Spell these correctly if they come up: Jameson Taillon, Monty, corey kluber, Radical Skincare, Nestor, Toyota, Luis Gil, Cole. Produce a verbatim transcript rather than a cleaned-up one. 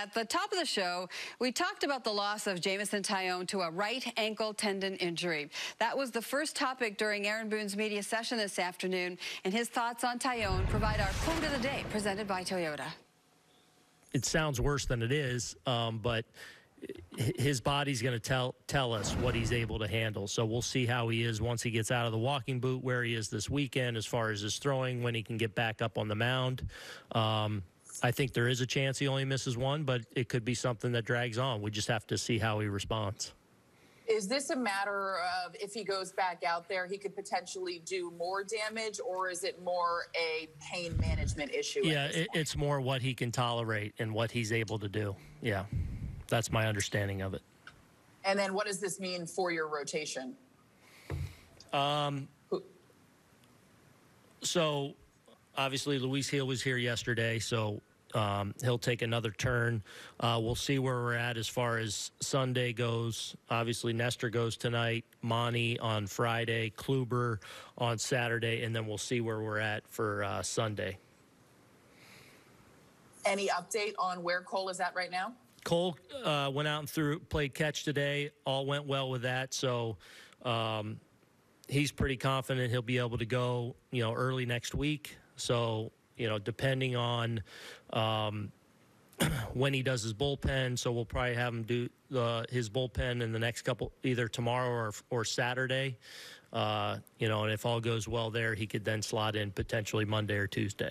At the top of the show, we talked about the loss of Jameson Taillon to a right ankle tendon injury. That was the first topic during Aaron Boone's media session this afternoon, and his thoughts on Taillon provide our quote of the day, presented by Toyota. It sounds worse than it is, um, but his body's going to tell tell us what he's able to handle. So we'll see how he is once he gets out of the walking boot, where he is this weekend as far as his throwing, when he can get back up on the mound. Um, I think there is a chance he only misses one, but it could be something that drags on. We just have to see how he responds. Is this a matter of if he goes back out there, he could potentially do more damage, or is it more a pain management issue? Yeah, it, it's more what he can tolerate and what he's able to do. Yeah. That's my understanding of it. And then what does this mean for your rotation? Um, so, obviously, Luis Gil was here yesterday, so um, he'll take another turn. Uh, we'll see where we're at as far as Sunday goes. Obviously, Nestor goes tonight, Monty on Friday, Kluber on Saturday, and then we'll see where we're at for uh, Sunday. Any update on where Cole is at right now? Cole uh, went out and threw, played catch today. All went well with that, so um, he's pretty confident he'll be able to go, you know, early next week. So, you know, depending on um, when he does his bullpen, so we'll probably have him do uh, his bullpen in the next couple, either tomorrow or or Saturday. Uh, you know, and if all goes well there, he could then slot in potentially Monday or Tuesday.